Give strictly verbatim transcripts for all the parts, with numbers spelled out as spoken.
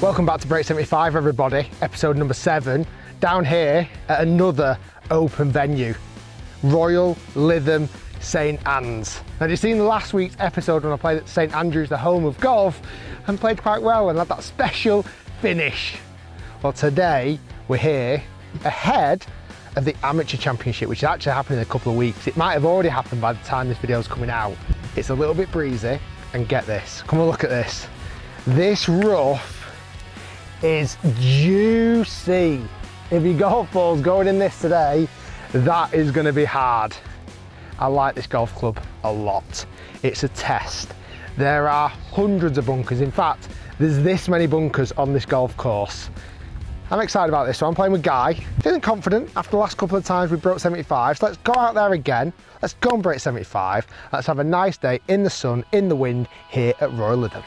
Welcome back to Break seventy-five, everybody. Episode number seven. Down here at another open venue, Royal Lytham, St Annes. Now, you've seen last week's episode when I played at St Andrews, the home of golf, and played quite well and had that special finish. Well, today we're here ahead of the Amateur Championship, which is actually happening in a couple of weeks. It might have already happened by the time this video is coming out. It's a little bit breezy, and get this. Come and look at this. This rough is juicy. If your golf ball's going in this today, that is going to be hard. I like this golf club a lot. It's a test. There are hundreds of bunkers. In fact, there's this many bunkers on this golf course. I'm excited about this, so I'm playing with Guy. Feeling confident after the last couple of times we broke seventy-five, so let's go out there again. Let's go and break seventy-five. Let's have a nice day in the sun, in the wind, here at Royal Lytham.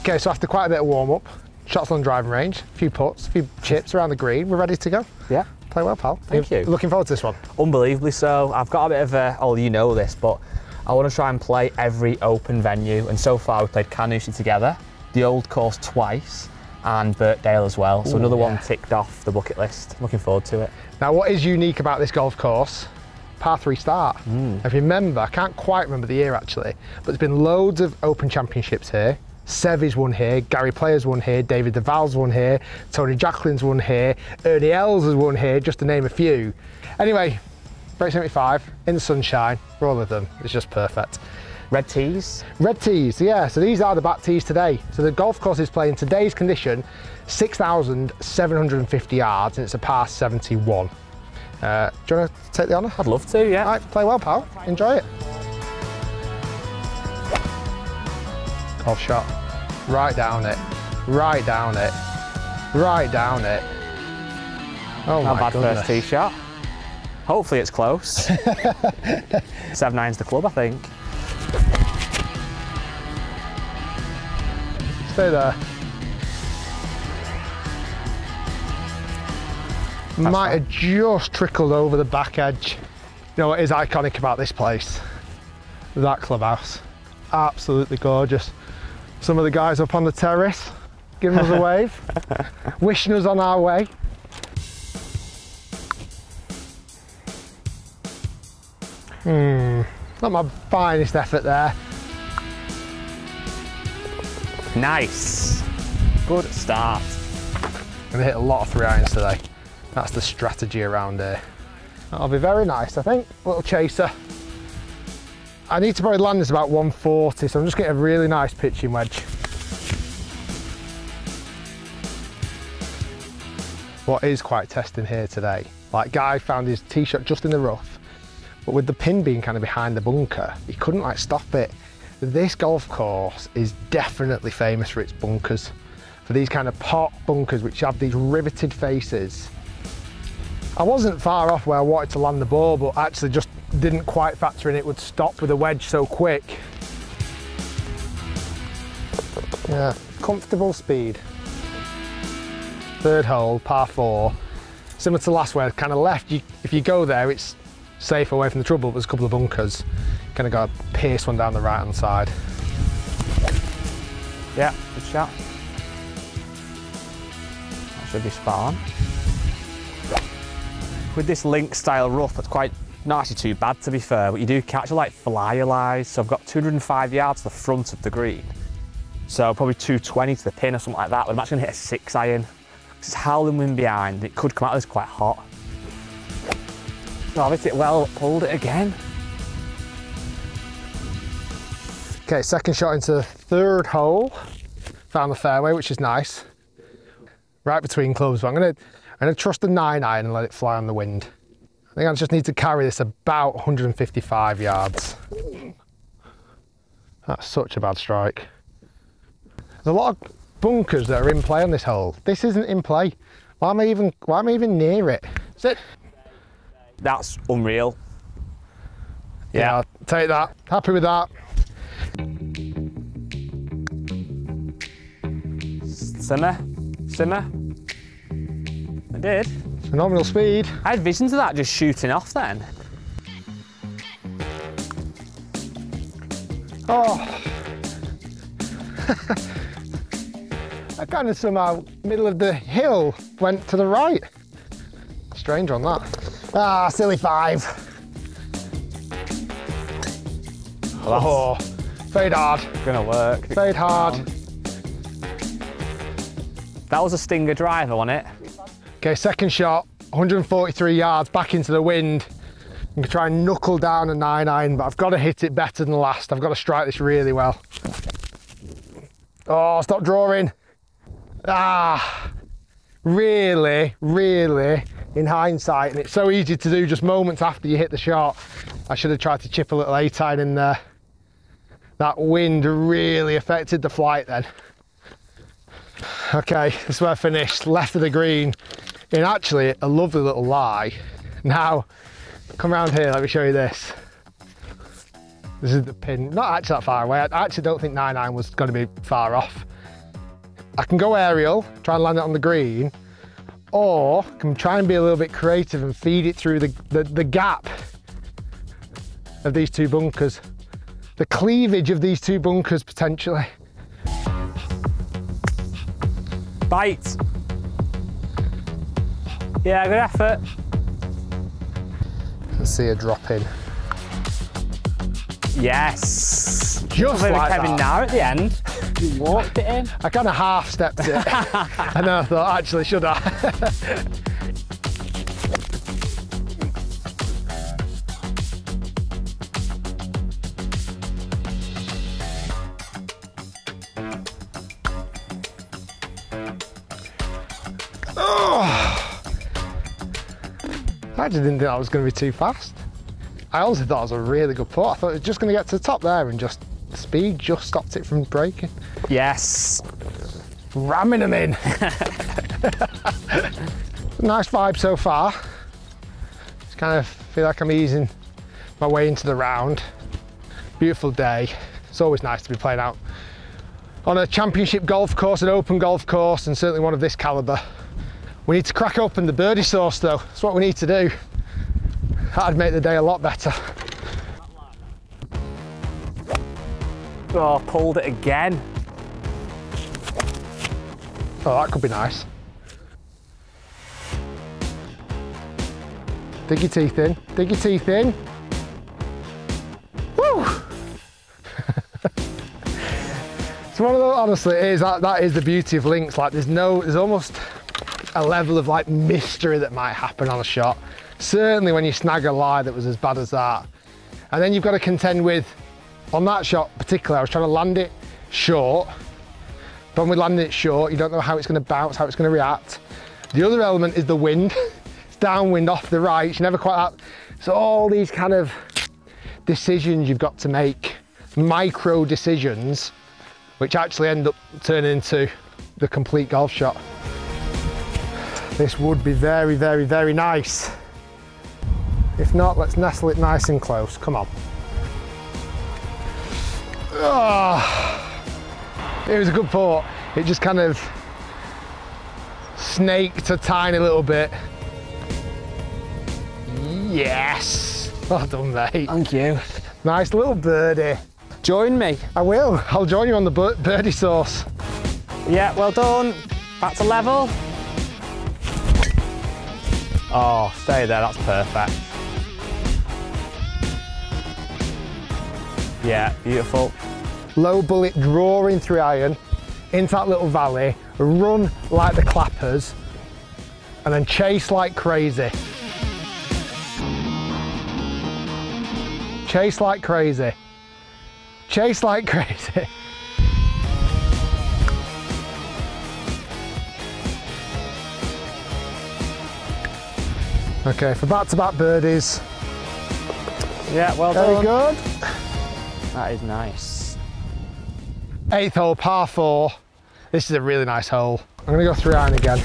Okay, so after quite a bit of warm-up, shots on driving range, a few putts, a few chips around the green. We're ready to go. Yeah. Play well, pal. Thank you. Looking forward to this one. Unbelievably so. I've got a bit of a, oh, you know this, but I want to try and play every open venue. And so far, we've played Carnoustie together, the old course twice, and Birkdale as well. So Ooh, another yeah. one ticked off the bucket list. Looking forward to it. Now, what is unique about this golf course? Par three start. Mm. If you remember, I can't quite remember the year actually, but there's been loads of open championships here. Seve's one here, Gary Player's one here, David Duval's one here, Tony Jacklin's one here, Ernie Els has one here, just to name a few. Anyway, break seventy-five, in the sunshine, for all of them, it's just perfect. Red tees? Red tees, yeah, so these are the back tees today. So the golf course is playing today's condition, six thousand seven hundred fifty yards, and it's a par seventy-one. Uh, do you want to take the honour? I'd love to, yeah. All right, play well, pal, enjoy it. Off shot, right down it, right down it, right down it. Oh, my bad first tee shot. Hopefully it's close. seven nine's the club, I think. Stay there. Might have just trickled over the back edge. You know what is iconic about this place? That clubhouse. Absolutely gorgeous. Some of the guys up on the terrace giving us a wave, wishing us on our way. Hmm, not my finest effort there. Nice. Good start. I'm gonna hit a lot of three irons today. That's the strategy around here. That'll be very nice, I think. Little chaser. I need to probably land this about one forty, so I'm just getting a really nice pitching wedge. What is quite testing here today, like Guy found his tee shot just in the rough, but with the pin being kind of behind the bunker, he couldn't like stop it. This golf course is definitely famous for its bunkers, for these kind of pot bunkers which have these riveted faces. I wasn't far off where I wanted to land the ball, but actually just didn't quite factor in it would stop with a wedge so quick. Yeah, comfortable speed. Third hole, par four. Similar to last where kind of left, you, if you go there, it's safe away from the trouble, but there's a couple of bunkers. Kind of got to pierce one down the right-hand side. Yeah, good shot. That should be spot on. With this link-style rough, that's quite not actually too bad to be fair, but you do catch a like flyer lies. So I've got two hundred five yards to the front of the green. So probably two twenty to the pin or something like that, but I'm actually gonna hit a six iron. It's howling wind behind, it could come out of this quite hot. Oh, I've hit it well, pulled it again. Okay, second shot into the third hole. Found the fairway, which is nice. Right between clubs, but I'm gonna, I'm gonna trust the nine iron and let it fly on the wind. I think I just need to carry this about one hundred fifty-five yards. That's such a bad strike. There's a lot of bunkers that are in play on this hole. This isn't in play. Why am I even, why am I even near it? Sit. That's unreal. Yeah, yeah, I'll take that. Happy with that. Simmer, simmer. I did. Phenomenal speed. I had visions of that just shooting off then. Oh. I kind of somehow, middle of the hill, went to the right. Strange on that. Ah, silly five. Well, oh, fade hard. Gonna work. Fade hard. That was a stinger driver, wasn't it? Okay, second shot, one hundred forty-three yards back into the wind. I'm gonna try and knuckle down a nine iron, but I've got to hit it better than last. I've got to strike this really well. Oh, stop drawing. Ah, really, really, in hindsight, and it's so easy to do just moments after you hit the shot. I should have tried to chip a little eight iron in there. That wind really affected the flight then. Okay, this is where I finished, left of the green, in actually a lovely little lie. Now, come round here, let me show you this. This is the pin, not actually that far away. I actually don't think nine iron was going to be far off. I can go aerial, try and land it on the green, or I can try and be a little bit creative and feed it through the, the, the gap of these two bunkers. The cleavage of these two bunkers, potentially. Bite. Yeah, good effort. Let's see a drop in. Yes. Just like Kevin Nair at the end. You walked it in. I kind of half stepped it. And then I thought, actually, should I? I just didn't think I was going to be too fast. I honestly thought it was a really good putt. I thought it was just going to get to the top there and just the speed just stopped it from breaking. Yes. Ramming them in. Nice vibe so far. Just kind of feel like I'm easing my way into the round. Beautiful day. It's always nice to be playing out on a championship golf course, an open golf course, and certainly one of this calibre. We need to crack open the birdie sauce though. That's what we need to do. That'd make the day a lot better. Oh, pulled it again. Oh, that could be nice. Dig your teeth in, dig your teeth in. Woo! It's one of those, honestly, it is, that, that is the beauty of links. Like there's no, there's almost, a level of like mystery that might happen on a shot, certainly when you snag a lie that was as bad as that. And then you've got to contend with, on that shot particularly, I was trying to land it short, but when we landed it short, you don't know how it's going to bounce, how it's going to react. The other element is the wind. It's downwind off the right, it's never quite that. So all these kind of decisions you've got to make, micro decisions, which actually end up turning into the complete golf shot. This would be very, very, very nice. If not, let's nestle it nice and close. Come on. Oh, it was a good putt. It just kind of snaked a tiny little bit. Yes. Well done, mate. Thank you. Nice little birdie. Join me. I will. I'll join you on the birdie sauce. Yeah, well done. Back to level. Oh, stay there, that's perfect. Yeah, beautiful. Low bullet drawing three iron into that little valley, run like the clappers, and then chase like crazy. Chase like crazy. Chase like crazy. Okay, for back-to-back birdies. Yeah, well done. Very good. That is nice. Eighth hole, par four. This is a really nice hole. I'm gonna go three iron again.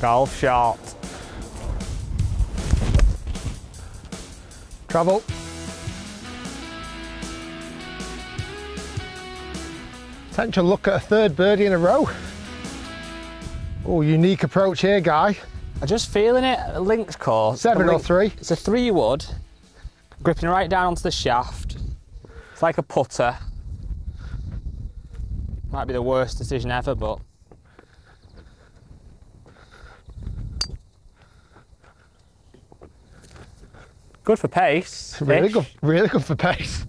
Golf shot. Travel. Potential look at a third birdie in a row. Oh, unique approach here, guy. I'm just feeling it. A link's caught. Seven link, or three. It's a three wood, gripping right down onto the shaft. It's like a putter. Might be the worst decision ever, but. Good for pace. Really good, really good for pace.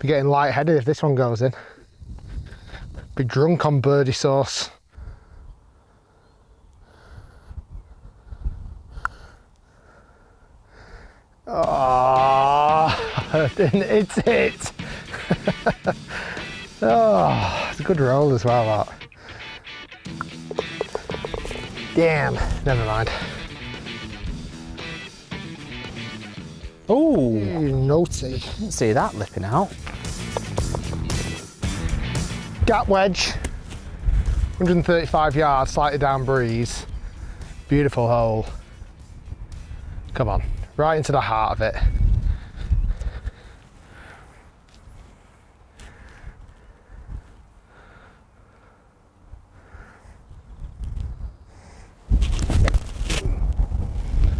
Be getting light-headed if this one goes in. Be drunk on birdie sauce. Oh, didn't hit it. Oh, it's a good roll as well, that. Damn, never mind. Oh, naughty. Didn't see that lipping out. Gap wedge, one hundred thirty-five yards, slightly down breeze. Beautiful hole. Come on, right into the heart of it.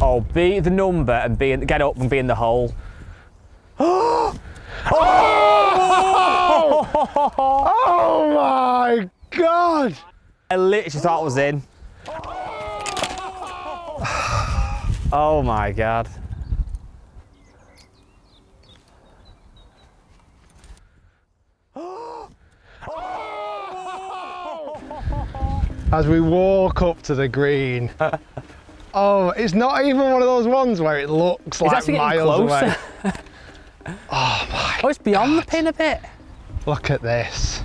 Oh, be the number and be in, get up and be in the hole. Oh! Oh! Oh! Oh my God! I literally thought I was in. Oh my God. As we walk up to the green. Oh, it's not even one of those ones where it looks like miles away. Oh my! Oh, it's beyond God. The pin a bit. Look at this.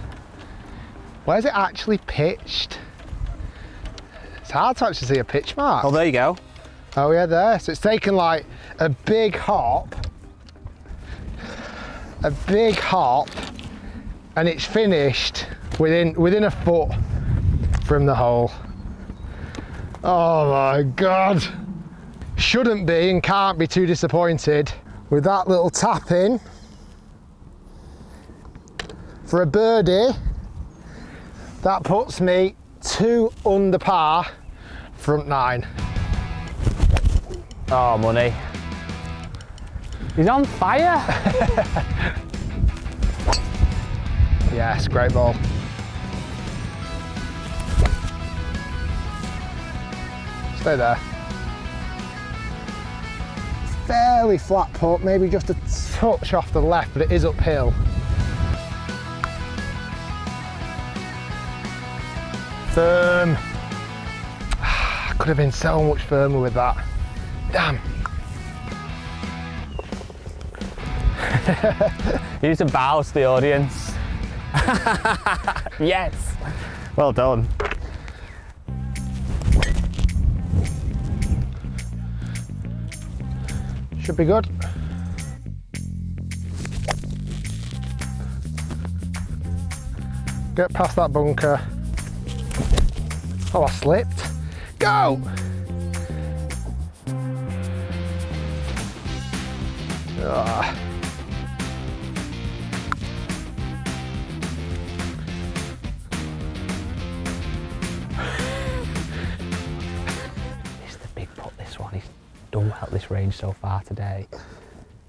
Where's it actually pitched? It's hard to actually see a pitch mark. Oh, there you go. Oh yeah, there. So it's taken like a big hop, a big hop, and it's finished within within a foot from the hole. Oh my God. Shouldn't be and can't be too disappointed with that little tap in for a birdie. That puts me two under par front nine. Oh, money. He's on fire. Yes, great ball. Stay there. Fairly flat putt, maybe just a touch off the left, but it is uphill. Firm. I could have been so much firmer with that. Damn. You need to bow to the audience. Yes. Well done. Should be good. Get past that bunker. Oh, I slipped. Go! Ah. Well, this range so far today.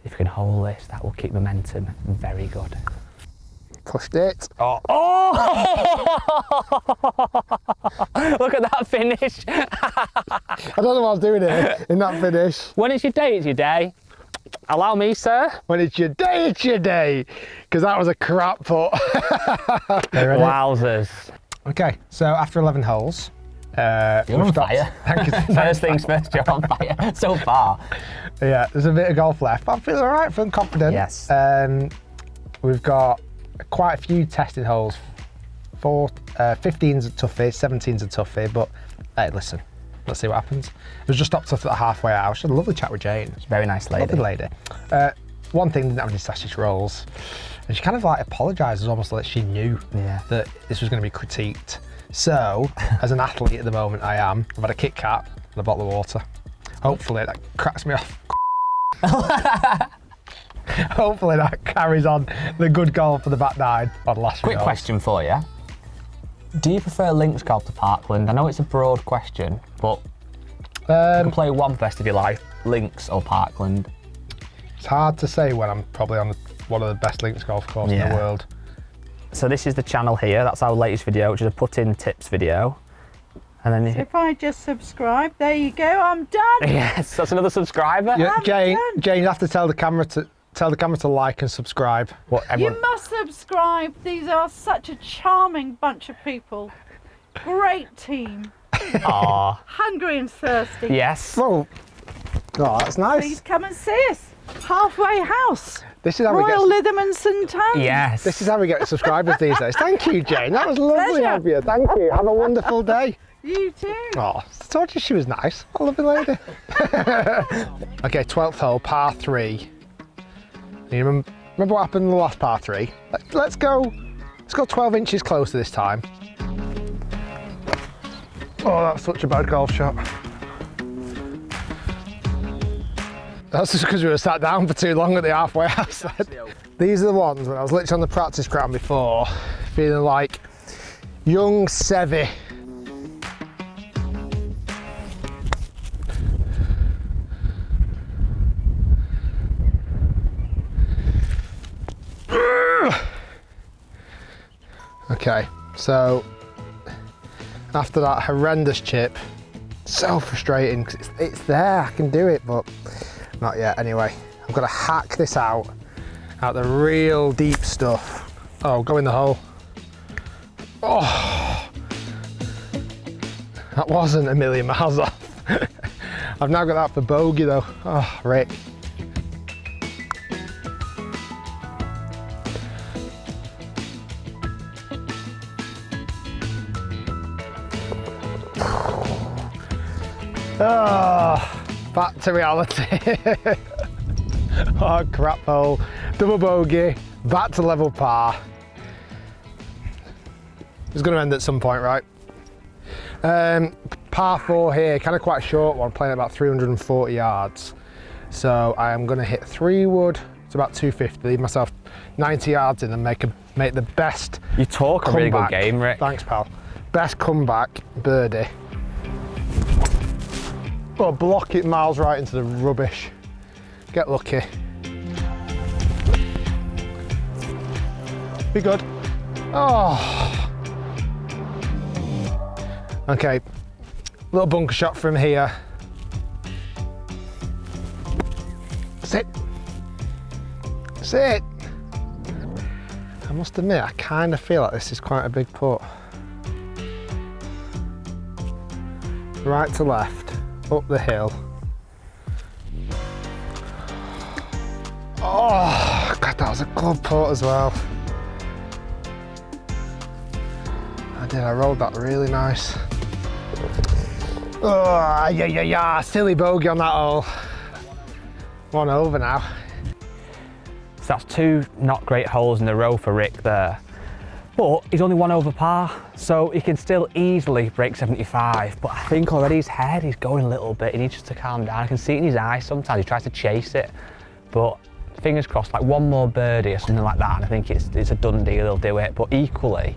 If you can hold this, that will keep momentum very good. Pushed it. Oh! Oh! Look at that finish. I don't know what I was doing here in that finish. When it's your day, it's your day. Allow me, sir. When it's your day, it's your day. Because that was a crap putt. Wowzers. Okay, so after eleven holes, Uh, You're on fire. First things first, you're on fire so far. Yeah, there's a bit of golf left, but I'm feeling all right, feeling confident. Yes. Um, we've got quite a few tested holes. Four, uh, fifteens are toughy, seventeens are toughy, but hey, listen, let's see what happens. It was just stopped off at the halfway hour. She had a lovely chat with Jane. She's a very nice lady. Lovely lady. Uh, one thing, didn't have any sausage rolls. And she kind of like apologises, almost like she knew yeah. that this was going to be critiqued. So, as an athlete at the moment I am, I've had a Kit Kat and a bottle of water. Hopefully that cracks me off. Hopefully that carries on the good goal for the back nine on last Quick round. Question for you. Do you prefer links golf to parkland? I know it's a broad question, but um, you can play one fest of your life, links or parkland. It's hard to say when I'm probably on one of the best links golf courses yeah. in the world. So this is the channel here. That's our latest video, which is a put-in tips video. And then so if I just subscribe, there you go. I'm done. Yes, that's another subscriber. Yeah, Jane, done. Jane, you have to tell the camera to tell the camera to like and subscribe. What, everyone... You must subscribe. These are such a charming bunch of people. Great team. Aww. Hungry and thirsty. Yes. Well, oh, that's nice. Please come and see us. Halfway house. This is how Royal we get Lytham and St Annes. Yes. This is how we get subscribers these days. Thank you, Jane. That was lovely of you. Thank you. Have a wonderful day. You too. Oh, I told you she was nice. I love the lady. Okay, twelfth hole, par three. You remember, remember what happened in the last par three? Let, let's go. Let's go twelve inches closer this time. Oh, that's such a bad golf shot. That's just because we were sat down for too long at the halfway house. These are the ones when I was literally on the practice ground before, feeling like young Seve. Okay, so after that horrendous chip, so frustrating because it's, it's there, I can do it, but not yet. Anyway, I'm gonna hack this out, out the real deep stuff. Oh, go in the hole. Oh, that wasn't a million miles off. I've now got that for bogey though. Oh, Rick. Oh, back to reality. Oh, crap hole. Double bogey, back to level par. It's going to end at some point, right? Um, par four here, kind of quite a short one, playing about three hundred and forty yards. So I am going to hit three wood, it's about two fifty, leave myself ninety yards in and make, a, make the best You talk comeback. A really good game, Rick. Thanks, pal. Best comeback birdie. Or block it miles right into the rubbish. Get lucky. Be good. Oh. Okay, little bunker shot from here. Sit. Sit. I must admit, I kind of feel like this is quite a big putt. Right to left. Up the hill. Oh, God, that was a good putt as well. I did, I rolled that really nice. Oh, yeah, yeah, yeah, silly bogey on that hole. One over now. So that's two not great holes in a row for Rick there. But he's only one over par, so he can still easily break seventy-five. But I think already his head, he's going a little bit. He needs just to calm down. I can see it in his eyes sometimes. He tries to chase it. But fingers crossed, like one more birdie or something like that, and I think it's, it's a done deal, he'll do it. But equally,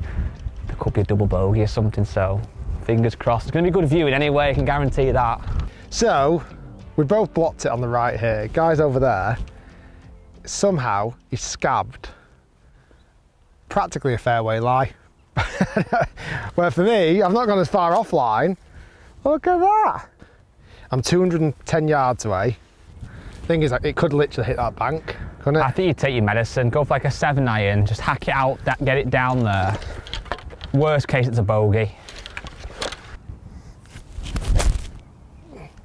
there could be a double bogey or something, so fingers crossed. It's going to be good viewing anyway, I can guarantee you that. So, we both blocked it on the right here. Guy's over there, somehow he's scabbed. Practically a fairway lie. Where for me, I've not gone as far offline. Look at that. I'm two hundred and ten yards away. Thing is, it could literally hit that bank, couldn't it? I think you take your medicine, go for like a seven iron, just hack it out, get it down there. Worst case, it's a bogey.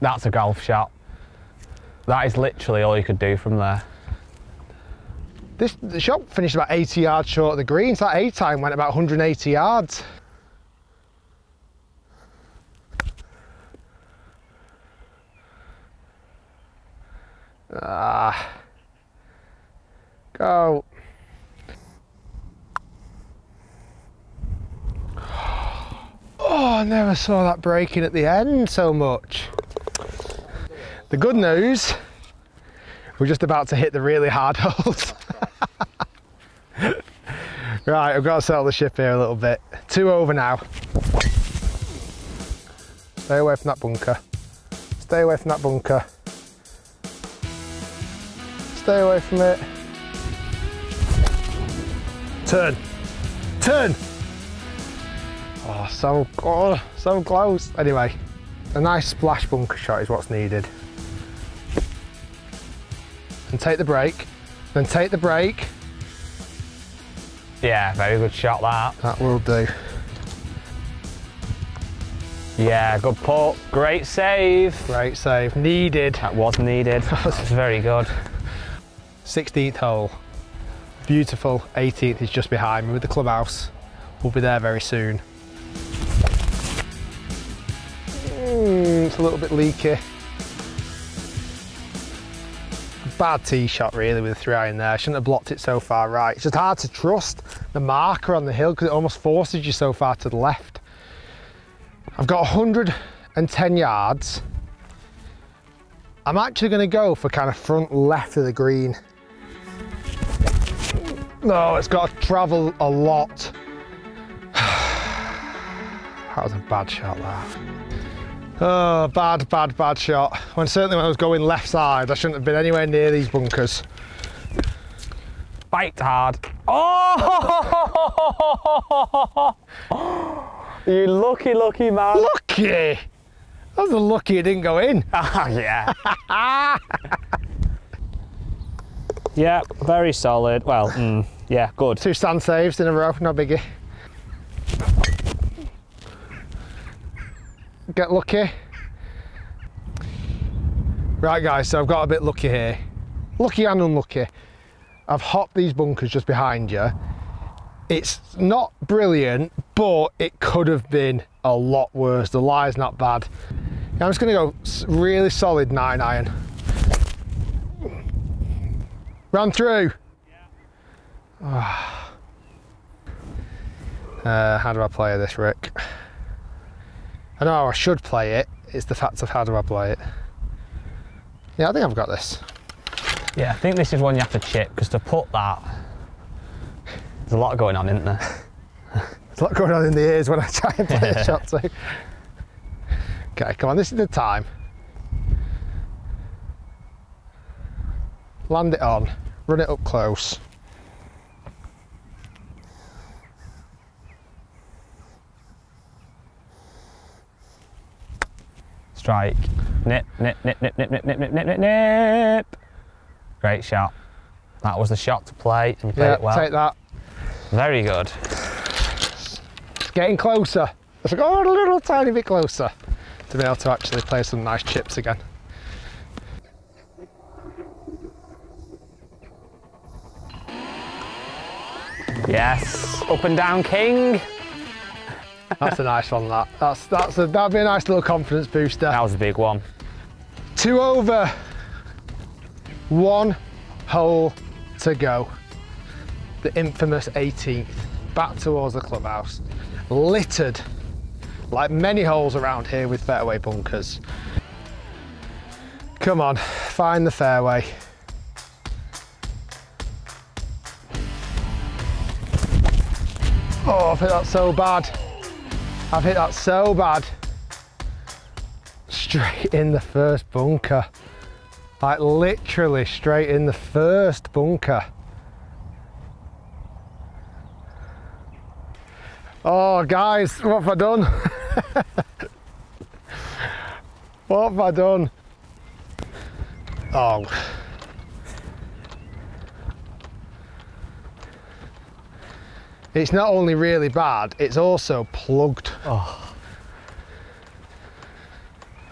That's a golf shot. That is literally all you could do from there. This, the shot finished about eighty yards short of the green, so that A time went about one hundred and eighty yards. Ah. Go. Oh, I never saw that breaking at the end so much. The good news, we're just about to hit the really hard holes. Right, I've got to sell the ship here a little bit. two over now. Stay away from that bunker. Stay away from that bunker. Stay away from it. Turn. Turn! Oh, so, oh, so close. Anyway, a nice splash bunker shot is what's needed. And take the break. Then take the break. Yeah, very good shot that. That will do. Yeah, good pull. Great save. Great save. Needed. That was needed. That was very good. sixteenth hole. Beautiful. eighteenth is just behind me with the clubhouse. We'll be there very soon. Mm, it's a little bit leaky. Bad tee shot really with a three iron there. Shouldn't have blocked it so far right. It's just hard to trust the marker on the hill because it almost forces you so far to the left. I've got one hundred and ten yards. I'm actually going to go for kind of front left of the green. No, it's got to travel a lot. That was a bad shot there. Oh, bad, bad, bad shot. When certainly when I was going left side, I shouldn't have been anywhere near these bunkers. Biked hard. Oh! You lucky, lucky man. Lucky? I was lucky it didn't go in. Ah, yeah. Yeah, very solid. Well, mm, yeah, good. Two stand saves in a row, no biggie. Get lucky. Right guys, so I've got a bit lucky here. Lucky and unlucky. I've hopped these bunkers just behind you. It's not brilliant, but it could have been a lot worse. The lie's not bad. I'm just gonna go really solid nine iron. Ran through. Yeah. Uh, how do I play this, Rick? I know how I should play it, it's the fact of how do I play it. Yeah, I think I've got this. Yeah, I think this is one you have to chip, because to put that, there's a lot going on, isn't there? There's a lot going on in the ears when I try and play a shot too. Okay, come on, this is the time. Land it on, run it up close. Strike. Nip, nip, nip, nip, nip, nip, nip, nip, nip, nip, nip. Great shot. That was the shot to play, and you played yeah, it well. Take that. Very good. It's getting closer. It's like, oh, a little tiny bit closer to be able to actually play some nice chips again. Yes, up and down king. That's a nice one, that. That's, that's a, that'd be a nice little confidence booster. That was a big one. Two over. One hole to go. The infamous eighteenth. Back towards the clubhouse. Littered, like many holes around here, with fairway bunkers. Come on, find the fairway. Oh, I think that's so bad. I've hit that so bad. Straight in the first bunker. Like literally straight in the first bunker. Oh guys, what have I done? What have I done? Oh. It's not only really bad, it's also plugged. Oh,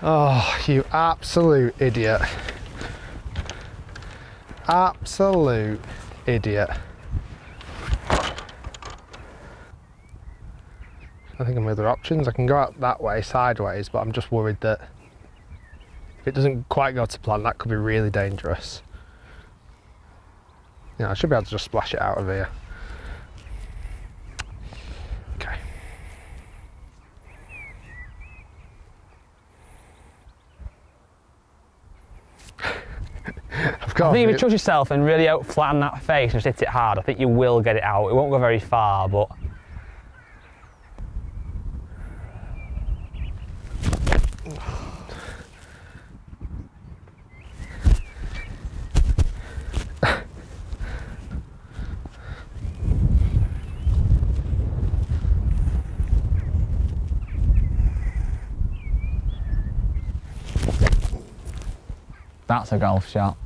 oh you absolute idiot. Absolute idiot. I think I'm other options. I can go out that way, sideways, but I'm just worried that if it doesn't quite go to plan, that could be really dangerous. Yeah, I should be able to just splash it out of here. I think if you trust yourself and really out flatten that face and just hit it hard, I think you will get it out. It won't go very far, but That's a golf shot.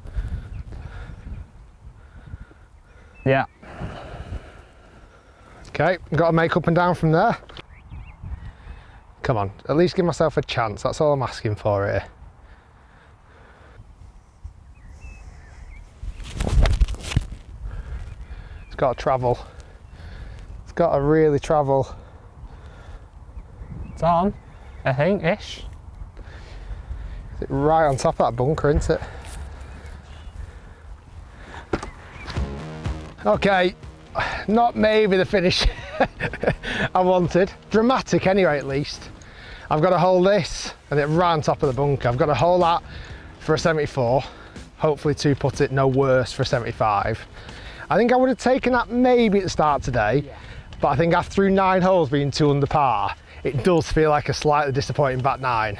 Yeah. Okay, got to make up and down from there. Come on, at least give myself a chance. That's all I'm asking for here. It's got to travel. It's got to really travel. It's on, I think, ish. It's right on top of that bunker, isn't it? Okay, not maybe the finish I wanted. Dramatic anyway, at least. I've got to hole this and it right on top of the bunker. I've got to hole that for a seventy-four, hopefully two putt it no worse for a seventy-five. I think I would have taken that maybe at the start today, yeah. But I think after through nine holes being two under par, it does feel like a slightly disappointing back nine.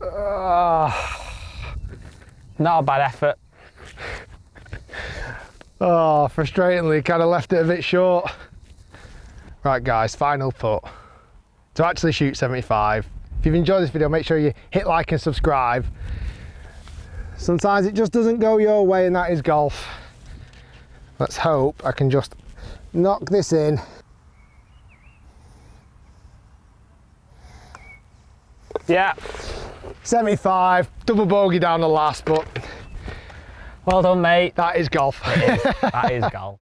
Uh, not a bad effort. Oh, frustratingly, kind of left it a bit short. Right guys, final putt. To actually shoot seventy-five. If you've enjoyed this video, make sure you hit like and subscribe. Sometimes it just doesn't go your way and that is golf. Let's hope I can just knock this in. Yeah. seventy-five, double bogey down the last, but well done, mate. That is golf. It is. That is golf.